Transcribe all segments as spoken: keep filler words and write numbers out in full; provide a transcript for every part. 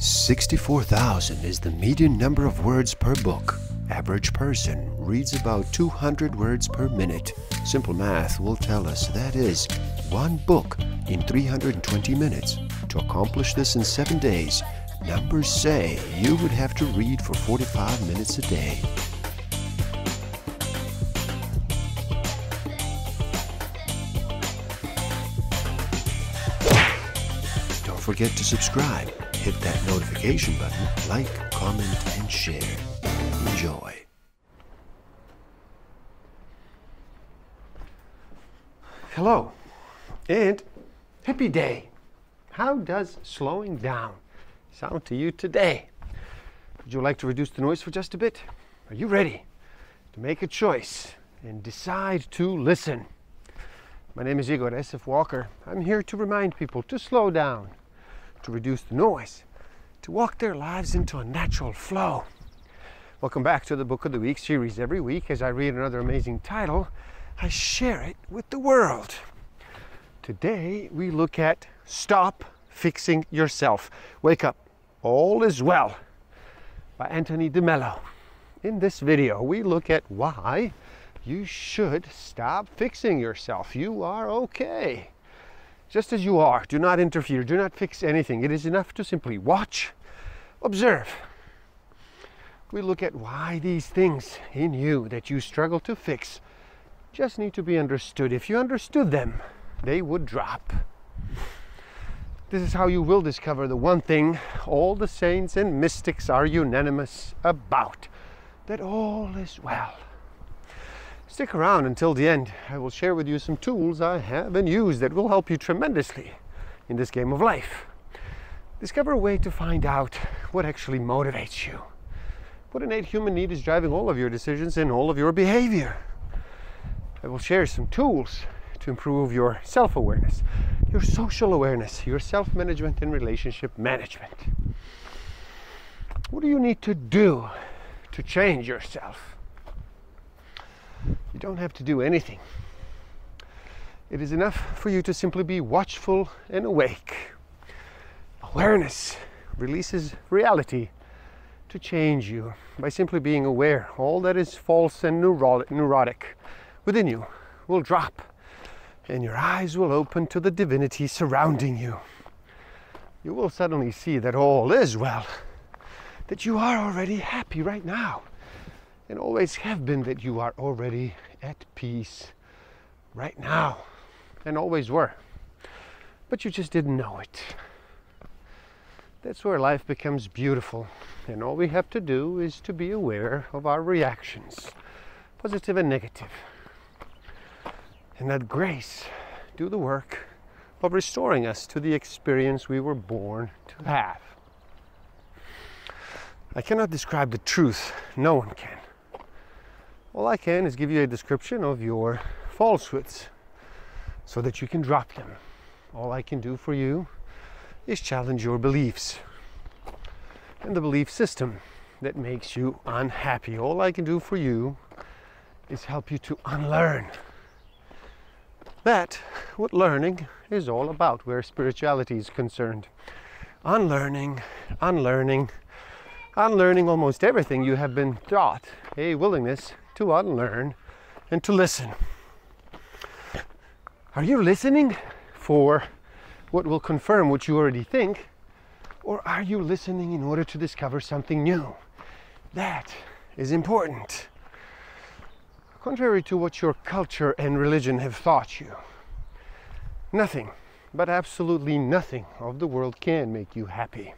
sixty-four thousand is the median number of words per book. Average person reads about two hundred words per minute. Simple math will tell us that is one book in three hundred twenty minutes. To accomplish this in seven days, numbers say you would have to read for forty-five minutes a day. Don't forget to subscribe, hit that notification button, like, comment, and share. Enjoy. Hello, and happy day. How does slowing down sound to you today? Would you like to reduce the noise for just a bit? Are you ready to make a choice and decide to listen? My name is Igor S F Walker. I'm here to remind people to slow down, to reduce the noise, to walk their lives into a natural flow. Welcome back to the Book of the Week series. Every week, as I read another amazing title, I share it with the world. Today, we look at Stop Fixing Yourself. Wake Up, All Is Well by Anthony de Mello. In this video, we look at why you should stop fixing yourself. You are okay. Just as you are. Do not interfere. Do not fix anything. It is enough to simply watch, observe. We look at why these things in you that you struggle to fix just need to be understood. If you understood them, they would drop. This is how you will discover the one thing all the saints and mystics are unanimous about, that all is well. Stick around until the end. I will share with you some tools I have and use that will help you tremendously in this game of life. Discover a way to find out what actually motivates you. What innate human need is driving all of your decisions and all of your behavior. I will share some tools to improve your self-awareness, your social awareness, your self-management and relationship management. What do you need to do to change yourself? You don't have to do anything. It is enough for you to simply be watchful and awake. Awareness releases reality to change you by simply being aware. All that is false and neurotic within you will drop, and your eyes will open to the divinity surrounding you. You will suddenly see that all is well, that you are already happy right now, and always have been, that you are already at peace right now, and always were, but you just didn't know it. That's where life becomes beautiful, and all we have to do is to be aware of our reactions, positive and negative, and let grace do the work of restoring us to the experience we were born to have. I cannot describe the truth. No one can. All I can is give you a description of your falsehoods so that you can drop them. All I can do for you is challenge your beliefs and the belief system that makes you unhappy. All I can do for you is help you to unlearn. That's what learning is all about where spirituality is concerned. Unlearning, unlearning, unlearning almost everything you have been taught. A willingness to unlearn and to listen. Are you listening for what will confirm what you already think, or are you listening in order to discover something new? That is important. Contrary to what your culture and religion have taught you, nothing, but absolutely nothing of the world can make you happy.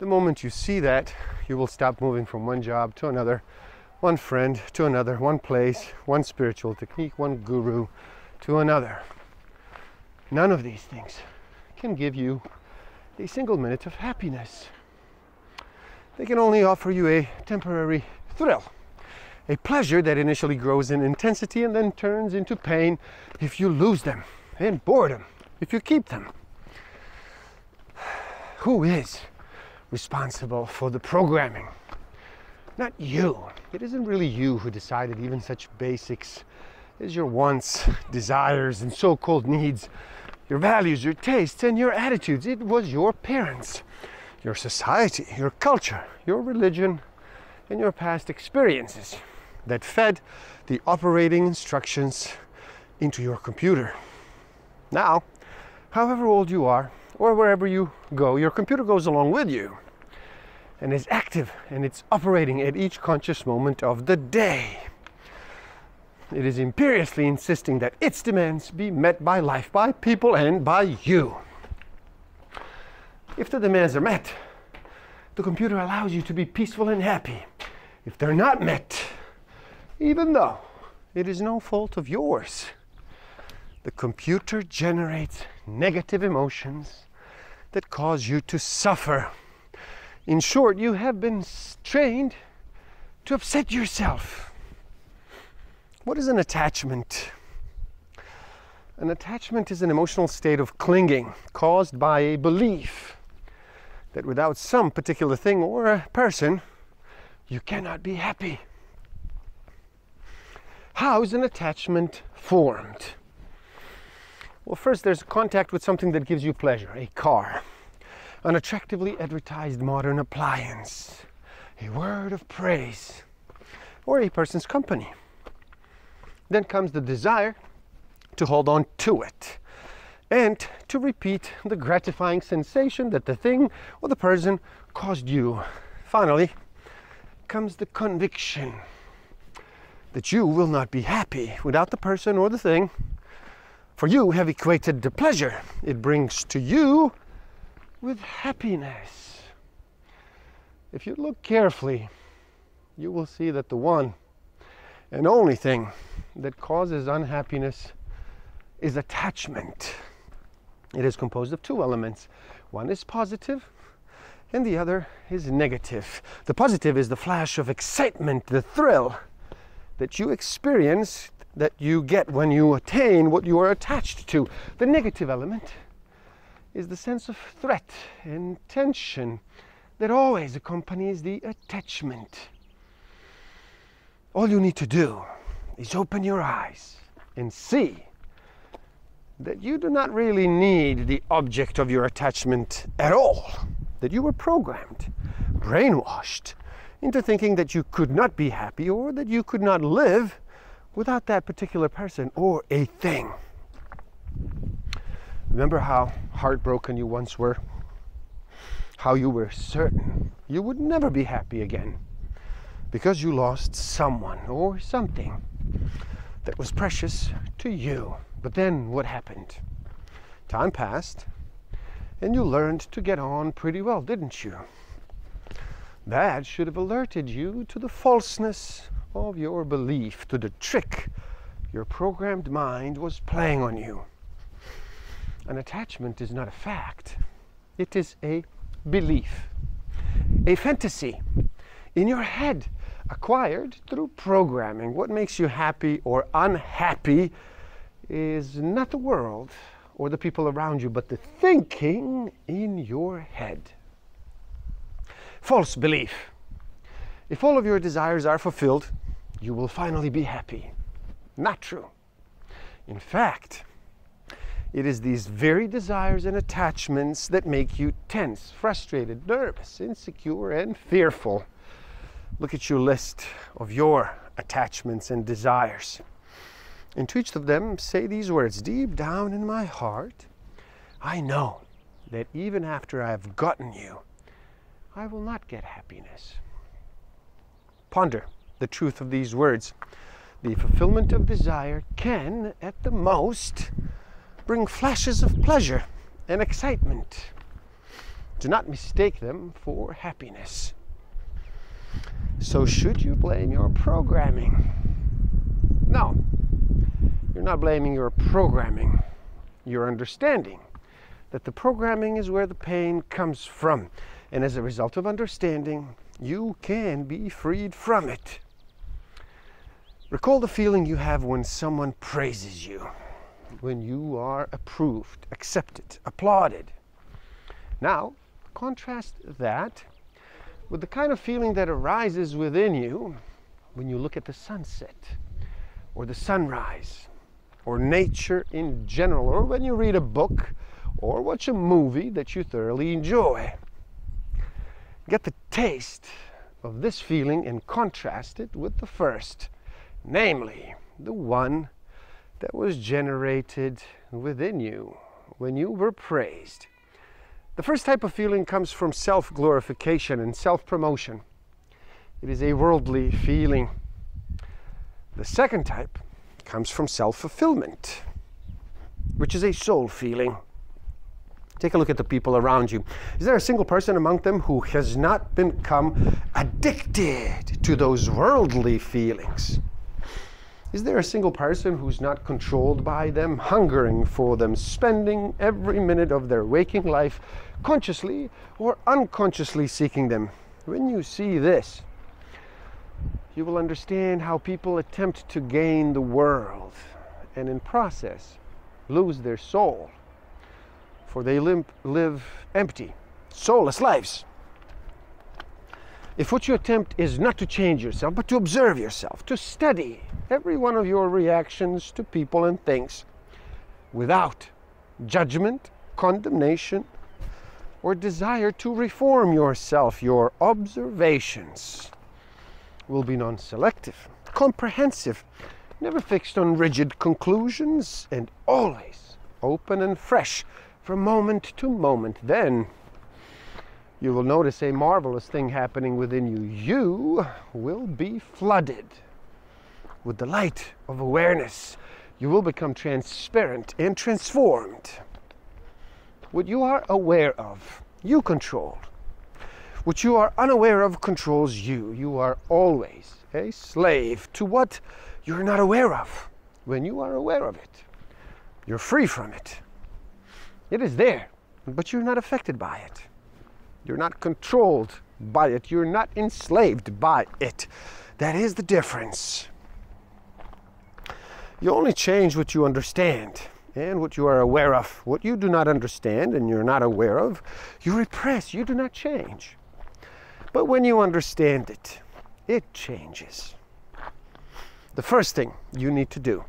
The moment you see that, you will stop moving from one job to another, one friend to another, one place, one spiritual technique, one guru to another. None of these things can give you a single minute of happiness. They can only offer you a temporary thrill, a pleasure that initially grows in intensity and then turns into pain if you lose them, and boredom if you keep them. Who is responsible for the programming? Not you. It isn't really you who decided even such basics as your wants, desires, and so-called needs, your values, your tastes, and your attitudes. It was your parents, your society, your culture, your religion, and your past experiences that fed the operating instructions into your computer. Now, however old you are, or wherever you go, your computer goes along with you and is active, and it's operating at each conscious moment of the day. It is imperiously insisting that its demands be met by life, by people, and by you. If the demands are met, the computer allows you to be peaceful and happy. If they're not met, even though it is no fault of yours, the computer generates negative emotions that cause you to suffer. In short, you have been trained to upset yourself. What is an attachment? An attachment is an emotional state of clinging caused by a belief that without some particular thing or a person, you cannot be happy. How is an attachment formed? Well, first there's contact with something that gives you pleasure, a car, an attractively advertised modern appliance, a word of praise, or a person's company. Then comes the desire to hold on to it and to repeat the gratifying sensation that the thing or the person caused you. Finally comes the conviction that you will not be happy without the person or the thing, for you have equated the pleasure it brings to you with happiness. If you look carefully, you will see that the one and only thing that causes unhappiness is attachment. It is composed of two elements. One is positive and the other is negative. The positive is the flash of excitement, the thrill that you experience, that you get when you attain what you are attached to. The negative element is the sense of threat and tension that always accompanies the attachment. All you need to do is open your eyes and see that you do not really need the object of your attachment at all, that you were programmed, brainwashed into thinking that you could not be happy or that you could not live without that particular person or a thing. Remember how heartbroken you once were? How you were certain you would never be happy again, because you lost someone or something that was precious to you. But then what happened? Time passed and you learned to get on pretty well, didn't you? That should have alerted you to the falseness of your belief, to the trick your programmed mind was playing on you. An attachment is not a fact. It is a belief, a fantasy in your head, acquired through programming. What makes you happy or unhappy is not the world or the people around you, but the thinking in your head. False belief. If all of your desires are fulfilled, you will finally be happy. Not true. In fact, it is these very desires and attachments that make you tense, frustrated, nervous, insecure, and fearful. Look at your list of your attachments and desires. And to each of them, say these words: deep down in my heart, I know that even after I have gotten you, I will not get happiness. Ponder the truth of these words. The fulfillment of desire can, at the most, bring flashes of pleasure and excitement. Do not mistake them for happiness. So should you blame your programming? No, you're not blaming your programming. You're understanding that the programming is where the pain comes from. And as a result of understanding, you can be freed from it. Recall the feeling you have when someone praises you, when you are approved, accepted, applauded. Now, contrast that with the kind of feeling that arises within you when you look at the sunset or the sunrise or nature in general, or when you read a book or watch a movie that you thoroughly enjoy. Get the taste of this feeling and contrast it with the first, namely the one that was generated within you when you were praised. The first type of feeling comes from self-glorification and self-promotion. It is a worldly feeling. The second type comes from self-fulfillment, which is a soul feeling. Take a look at the people around you. Is there a single person among them who has not become addicted to those worldly feelings? Is there a single person who's not controlled by them, hungering for them, spending every minute of their waking life consciously or unconsciously seeking them? When you see this, you will understand how people attempt to gain the world and in process lose their soul, for they limp, live empty, soulless lives. If what you attempt is not to change yourself, but to observe yourself, to study every one of your reactions to people and things without judgment, condemnation, or desire to reform yourself, your observations will be non-selective, comprehensive, never fixed on rigid conclusions, and always open and fresh from moment to moment. Then you will notice a marvelous thing happening within you. You will be flooded with the light of awareness. You will become transparent and transformed. What you are aware of, you control. What you are unaware of controls you. You are always a slave to what you're not aware of. When you are aware of it, you're free from it. It is there, but you're not affected by it. You're not controlled by it. You're not enslaved by it. That is the difference. You only change what you understand and what you are aware of. What you do not understand and you're not aware of, you repress. You do not change. But when you understand it, it changes. The first thing you need to do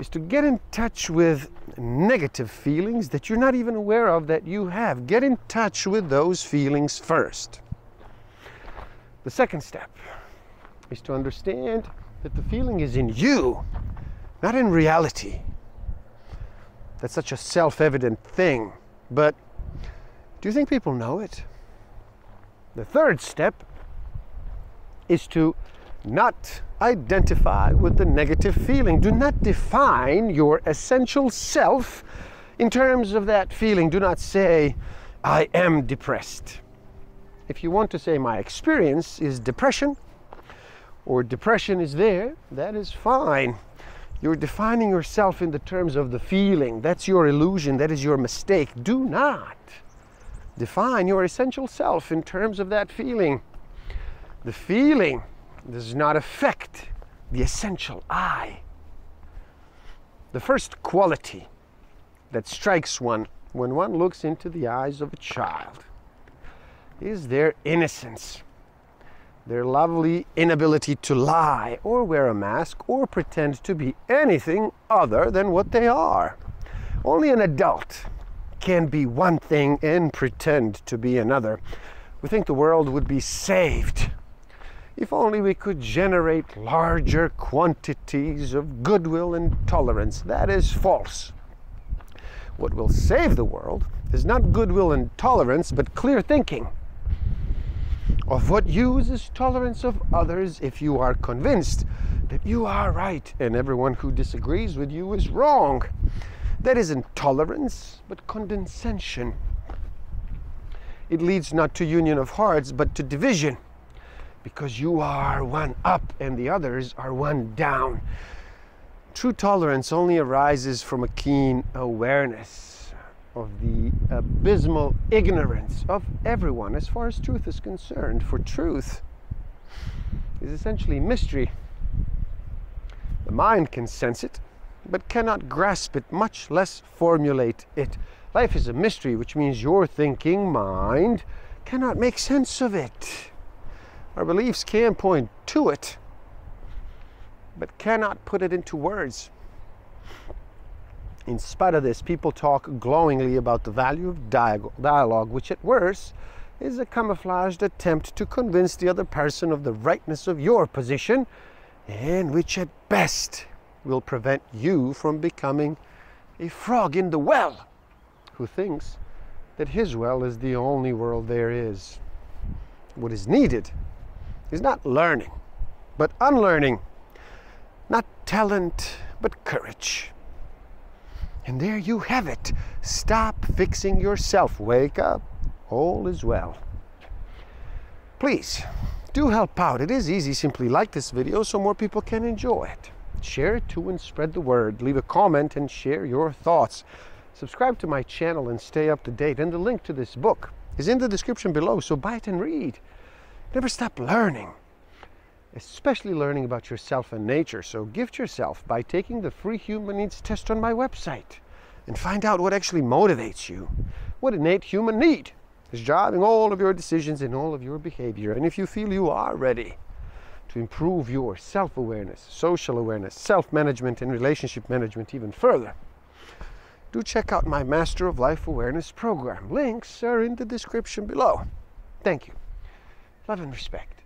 is to get in touch with negative feelings that you're not even aware of that you have. Get in touch with those feelings first. The second step is to understand that the feeling is in you, not in reality. That's such a self-evident thing, but do you think people know it? The third step is to not identify with the negative feeling. Do not define your essential self in terms of that feeling. Do not say, I am depressed. If you want to say, my experience is depression, or depression is there, that is fine. You're defining yourself in the terms of the feeling. That's your illusion. That is your mistake. Do not define your essential self in terms of that feeling. The feeling does not affect the essential I. The first quality that strikes one when one looks into the eyes of a child is their innocence, their lovely inability to lie or wear a mask or pretend to be anything other than what they are. Only an adult can be one thing and pretend to be another. We think the world would be saved if only we could generate larger quantities of goodwill and tolerance. That is false. What will save the world is not goodwill and tolerance, but clear thinking. Of what use is tolerance of others if you are convinced that you are right and everyone who disagrees with you is wrong? That isn't tolerance, but condescension. It leads not to union of hearts, but to division. Because you are one up and the others are one down. True tolerance only arises from a keen awareness of the abysmal ignorance of everyone as far as truth is concerned. For truth is essentially mystery. The mind can sense it, but cannot grasp it, much less formulate it. Life is a mystery, which means your thinking mind cannot make sense of it. Our beliefs can point to it, but cannot put it into words. In spite of this, people talk glowingly about the value of dialogue, which at worst is a camouflaged attempt to convince the other person of the rightness of your position, and which at best will prevent you from becoming a frog in the well who thinks that his well is the only world there is. What is needed is not learning, but unlearning, not talent, but courage. And there you have it. Stop fixing yourself. Wake up. All is well. Please do help out. It is easy. Simply like this video so more people can enjoy it. Share it too and spread the word. Leave a comment and share your thoughts. Subscribe to my channel and stay up to date. And the link to this book is in the description below, so buy it and read. Never stop learning, especially learning about yourself and nature. So gift yourself by taking the free human needs test on my website and find out what actually motivates you, what innate human need is driving all of your decisions and all of your behavior. And if you feel you are ready to improve your self-awareness, social awareness, self-management, and relationship management even further, do check out my Master of Life Awareness program. Links are in the description below. Thank you. Love and respect.